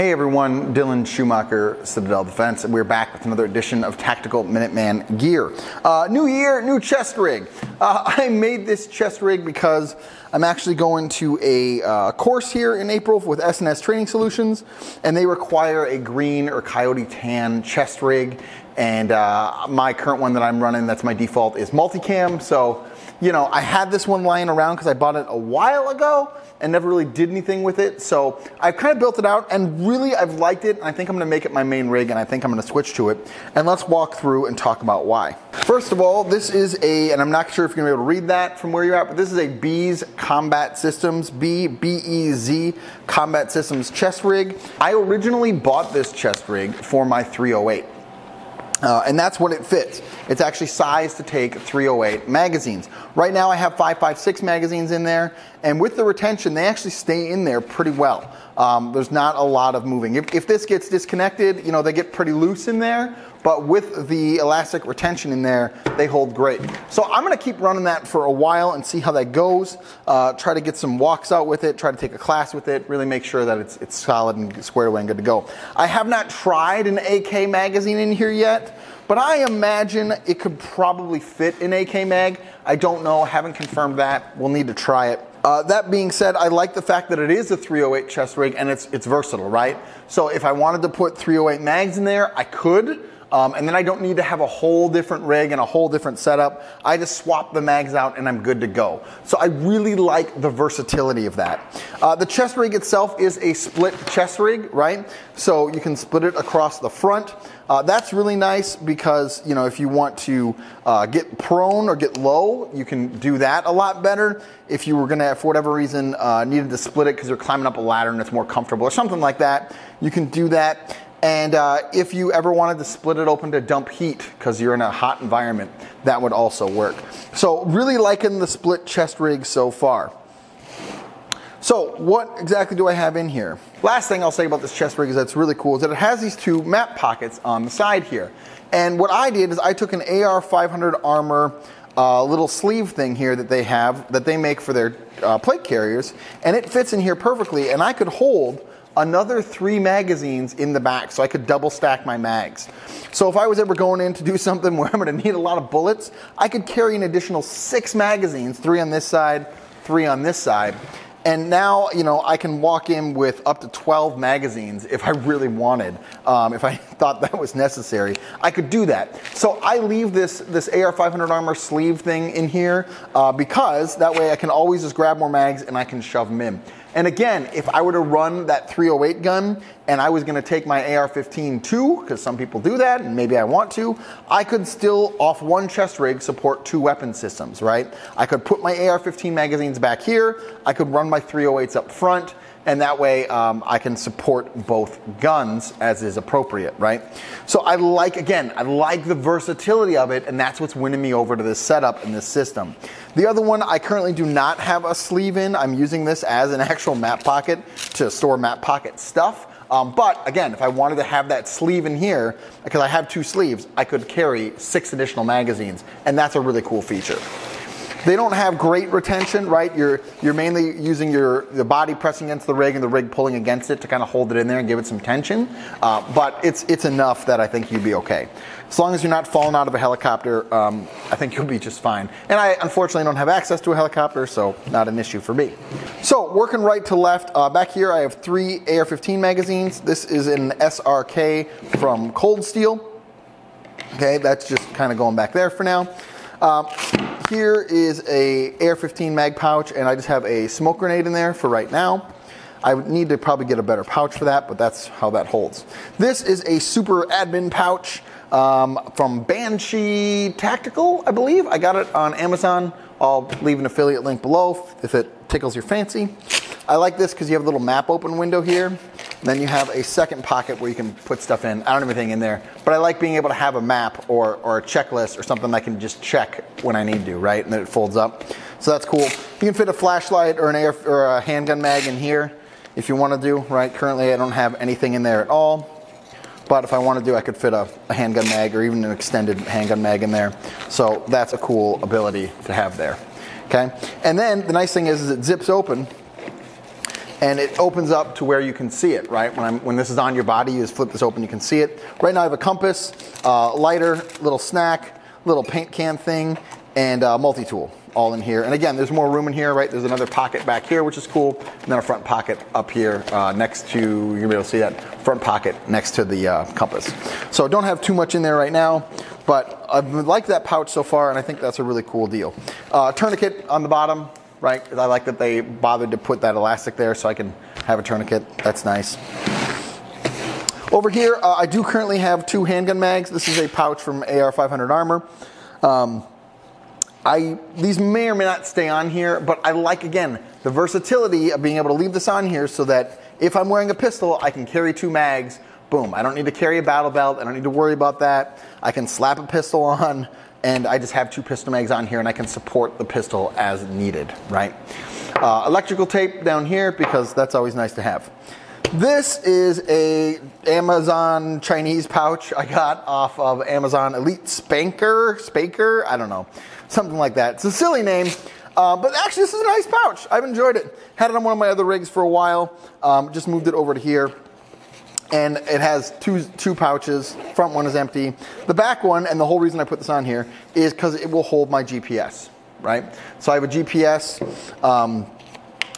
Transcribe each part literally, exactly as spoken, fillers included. Hey everyone, Dylan Schumacher, Citadel Defense, and we're back with another edition of Tactical Minuteman Gear. Uh, new year, new chest rig. Uh, I made this chest rig because I'm actually going to a uh, course here in April with S N S Training Solutions, and they require a green or coyote tan chest rig. And uh, my current one that I'm running, that's my default, is multicam. So, you know, I had this one lying around because I bought it a while ago and never really did anything with it. So I've kind of built it out, and really I've liked it. And I think I'm gonna make it my main rig, and I think I'm gonna switch to it. And let's walk through and talk about why. First of all, this is a, and I'm not sure if you're gonna be able to read that from where you're at, but this is a B E Z Combat Systems, B B E Z Combat Systems chest rig. I originally bought this chest rig for my three oh eight. Uh, and that's what it fits. It's actually sized to take three oh eight magazines. Right now I have five five six magazines in there, and with the retention, they actually stay in there pretty well. Um, there's not a lot of moving. If, if this gets disconnected, you know, they get pretty loose in there, but with the elastic retention in there, they hold great. So I'm gonna keep running that for a while and see how that goes. Uh, try to get some walks out with it, try to take a class with it, really make sure that it's, it's solid and squared away and good to go. I have not tried an A K magazine in here yet, but I imagine it could probably fit in A K mag. I don't know, haven't confirmed that. We'll need to try it. Uh, that being said, I like the fact that it is a three oh eight chest rig, and it's, it's versatile, right? So if I wanted to put three oh eight mags in there, I could. Um, and then I don't need to have a whole different rig and a whole different setup. I just swap the mags out and I'm good to go. So I really like the versatility of that. Uh, the chest rig itself is a split chest rig, right? So you can split it across the front. Uh, that's really nice because, you know, if you want to uh, get prone or get low, you can do that a lot better. If you were gonna, for whatever reason, uh, needed to split it because you're climbing up a ladder and it's more comfortable or something like that, you can do that. And uh, if you ever wanted to split it open to dump heat because you're in a hot environment, that would also work. So really liking the split chest rig so far. So what exactly do I have in here? Last thing I'll say about this chest rig is that's really cool is that it has these two map pockets on the side here. And what I did is I took an A R five hundred Armor uh, little sleeve thing here that they have, that they make for their uh, plate carriers, and it fits in here perfectly, and I could hold another three magazines in the back, so I could double stack my mags. So if I was ever going in to do something where I'm gonna need a lot of bullets, I could carry an additional six magazines, three on this side, three on this side. And now, you know, I can walk in with up to twelve magazines if I really wanted, um, if I thought that was necessary, I could do that. So I leave this, this A R five hundred Armor sleeve thing in here uh, because that way I can always just grab more mags and I can shove them in. And again, if I were to run that three oh eight gun and I was gonna take my A R fifteen too, because some people do that and maybe I want to, I could still, off one chest rig, support two weapon systems, right? I could put my A R fifteen magazines back here, I could run my three oh eights up front, and that way um, I can support both guns as is appropriate, right? So I like, again, I like the versatility of it, and that's what's winning me over to this setup and this system. The other one I currently do not have a sleeve in. I'm using this as an actual map pocket to store map pocket stuff. Um, but again, if I wanted to have that sleeve in here, because I have two sleeves, I could carry six additional magazines, and that's a really cool feature. They don't have great retention, right? You're, you're mainly using your the body pressing against the rig and the rig pulling against it to kind of hold it in there and give it some tension. Uh, but it's, it's enough that I think you'd be okay. As long as you're not falling out of a helicopter, um, I think you'll be just fine. And I unfortunately don't have access to a helicopter, so not an issue for me. So working right to left, uh, back here I have three A R fifteen magazines. This is an S R K from Cold Steel. Okay, that's just kind of going back there for now. Um, Here is a A R fifteen mag pouch, and I just have a smoke grenade in there for right now. I would need to probably get a better pouch for that, but that's how that holds. This is a super admin pouch um, from Banshee Tactical, I believe. I got it on Amazon. I'll leave an affiliate link below if it tickles your fancy. I like this because you have a little map open window here, and then you have a second pocket where you can put stuff in. I don't have anything in there, but I like being able to have a map or, or a checklist or something I can just check when I need to, right? And then it folds up. So that's cool. You can fit a flashlight or an A R or a handgun mag in here if you want to do, right? Currently I don't have anything in there at all, but if I want to do, I could fit a, a handgun mag or even an extended handgun mag in there. So that's a cool ability to have there, okay? And then the nice thing is, is it zips open, and it opens up to where you can see it, right? When, I'm, when this is on your body, you just flip this open, you can see it. Right now I have a compass, uh, lighter, little snack, little paint can thing, and uh, multi-tool all in here. And again, there's more room in here, right? There's another pocket back here, which is cool. And then a front pocket up here uh, next to, you'll be able to see that front pocket next to the uh, compass. So don't have too much in there right now, but I like that pouch so far, and I think that's a really cool deal. Uh, tourniquet on the bottom, right? I like that they bothered to put that elastic there so I can have a tourniquet. That's nice. Over here, uh, I do currently have two handgun mags. This is a pouch from A R five hundred Armor. Um, I, these may or may not stay on here, but I like, again, the versatility of being able to leave this on here so that if I'm wearing a pistol, I can carry two mags, boom. I don't need to carry a battle belt, I don't need to worry about that. I can slap a pistol on, and I just have two pistol mags on here, and I can support the pistol as needed, right? Uh, electrical tape down here, because that's always nice to have. This is a Amazon Chinese pouch I got off of Amazon. Elite Spanker, Spanker, I don't know, something like that. It's a silly name, uh, but actually this is a nice pouch. I've enjoyed it. Had it on one of my other rigs for a while, um, just moved it over to here. And it has two, two pouches, front one is empty. The back one, and the whole reason I put this on here, is because it will hold my G P S, right? So I have a G P S um,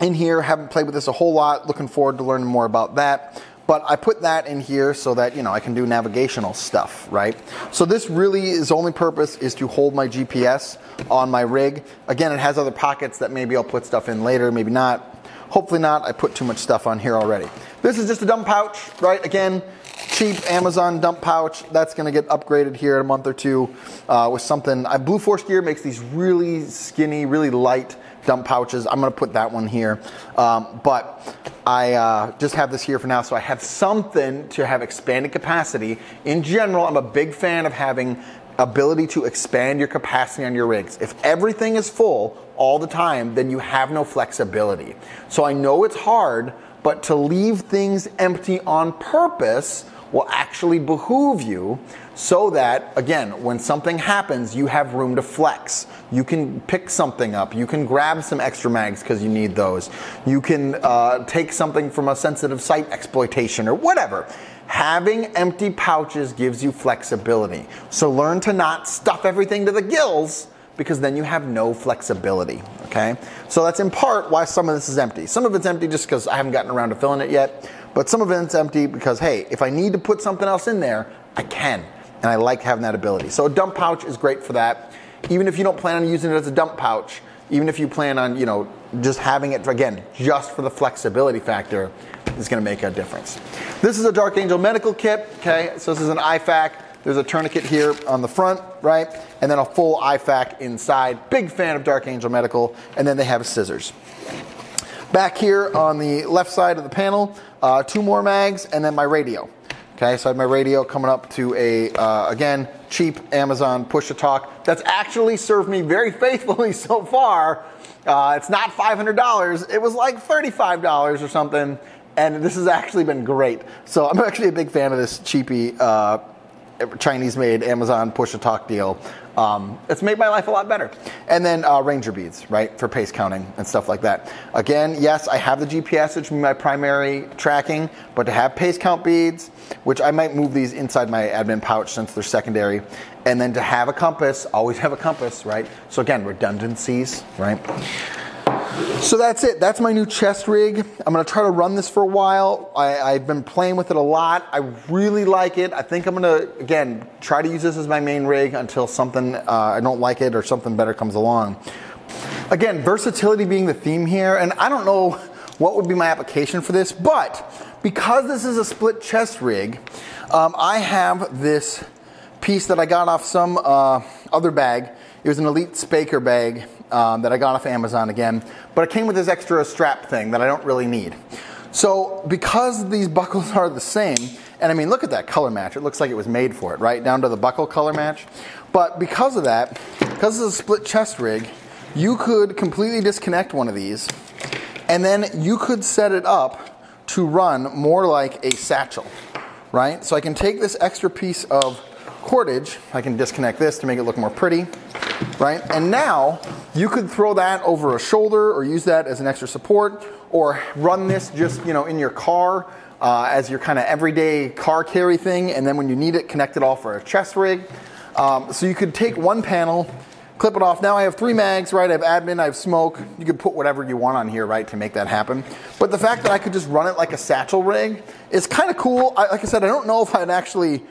in here, haven't played with this a whole lot, looking forward to learning more about that. But I put that in here so that, you know, I can do navigational stuff, right? So this really, is only purpose is to hold my G P S on my rig. Again, it has other pockets that maybe I'll put stuff in later, maybe not. Hopefully not, I put too much stuff on here already. This is just a dump pouch, right? Again, cheap Amazon dump pouch. That's gonna get upgraded here in a month or two uh, with something. I, Blue Force Gear makes these really skinny, really light dump pouches. I'm gonna put that one here. Um, but I uh, just have this here for now, so I have something to have expanded capacity. In general, I'm a big fan of having ability to expand your capacity on your rigs. If everything is full all the time, then you have no flexibility. So I know it's hard, but to leave things empty on purpose will actually behoove you so that, again, when something happens, you have room to flex. You can pick something up. You can grab some extra mags because you need those. You can uh, take something from a sensitive site exploitation or whatever. Having empty pouches gives you flexibility. So learn to not stuff everything to the gills, because then you have no flexibility, okay? So that's in part why some of this is empty. Some of it's empty just because I haven't gotten around to filling it yet, but some of it's empty because, hey, if I need to put something else in there, I can, and I like having that ability. So a dump pouch is great for that. Even if you don't plan on using it as a dump pouch, even if you plan on, you know, just having it, again, just for the flexibility factor, it's gonna make a difference. This is a Dark Angel Medical kit, okay? So this is an I FAK. There's a tourniquet here on the front, right? And then a full I FAK inside. Big fan of Dark Angel Medical. And then they have scissors. Back here on the left side of the panel, uh, two more mags and then my radio. Okay, so I have my radio coming up to a, uh, again, cheap Amazon push-to-talk. That's actually served me very faithfully so far. Uh, it's not five hundred dollars. It was like thirty-five dollars or something. And this has actually been great. So I'm actually a big fan of this cheapy uh Chinese-made Amazon push-to-talk deal. Um, it's made my life a lot better. And then uh, Ranger beads, right, for pace counting and stuff like that. Again, yes, I have the G P S, which is my primary tracking, but to have pace count beads, which I might move these inside my admin pouch since they're secondary, and then to have a compass, always have a compass, right? So again, redundancies, right? So that's it, that's my new chest rig. I'm gonna try to run this for a while. I, I've been playing with it a lot. I really like it. I think I'm gonna, again, try to use this as my main rig until something, uh, I don't like it or something better comes along. Again, versatility being the theme here, and I don't know what would be my application for this, but because this is a split chest rig, um, I have this piece that I got off some uh, other bag. It was an Elite Spanker bag um, that I got off Amazon again, but it came with this extra strap thing that I don't really need. So because these buckles are the same, and I mean, look at that color match. It looks like it was made for it, right? Down to the buckle color match. But because of that, because it's a split chest rig, you could completely disconnect one of these, and then you could set it up to run more like a satchel, right? So I can take this extra piece of cordage, I can disconnect this to make it look more pretty, right? And now you could throw that over a shoulder or use that as an extra support, or run this just, you know, in your car uh, as your kind of everyday car carry thing, and then when you need it, connect it off for a chest rig. Um, so you could take one panel, clip it off. Now I have three mags, right? I have admin, I have smoke. You could put whatever you want on here, right, to make that happen. But the fact that I could just run it like a satchel rig is kind of cool. I, like I said, I don't know if I'd actually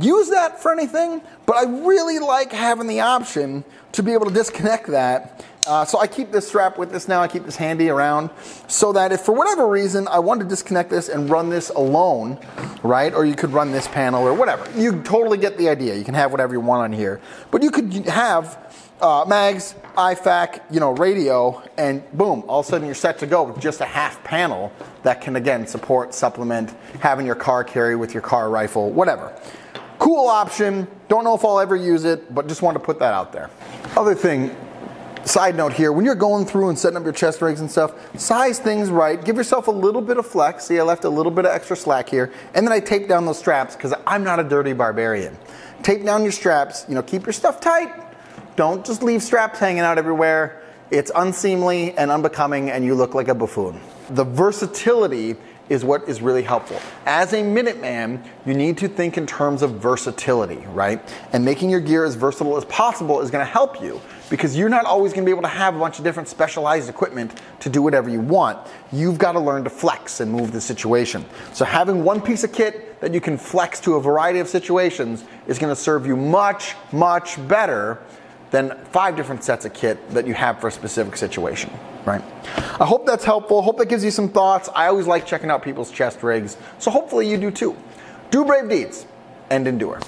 use that for anything, but I really like having the option to be able to disconnect that. Uh, so I keep this strap with this now. I keep this handy around so that if for whatever reason I wanted to disconnect this and run this alone, right? Or you could run this panel or whatever. You totally get the idea. You can have whatever you want on here, but you could have uh, mags, I FAK, you know, radio, and boom, all of a sudden you're set to go with just a half panel that can, again, support, supplement, having your car carry with your car rifle, whatever. Cool option. Don't know if I'll ever use it, but just wanted to put that out there. Other thing, side note here, when you're going through and setting up your chest rigs and stuff, size things right, give yourself a little bit of flex. See, I left a little bit of extra slack here, and then I tape down those straps because I'm not a dirty barbarian. Tape down your straps, you know, keep your stuff tight. Don't just leave straps hanging out everywhere. It's unseemly and unbecoming, and you look like a buffoon. The versatility is what is really helpful. As a Minuteman, you need to think in terms of versatility, right? And making your gear as versatile as possible is gonna help you, because you're not always gonna be able to have a bunch of different specialized equipment to do whatever you want. You've gotta learn to flex and move the situation. So having one piece of kit that you can flex to a variety of situations is gonna serve you much, much better than five different sets of kit that you have for a specific situation, right? I hope that's helpful. Hope that gives you some thoughts. I always like checking out people's chest rigs, so hopefully you do too. Do brave deeds and endure.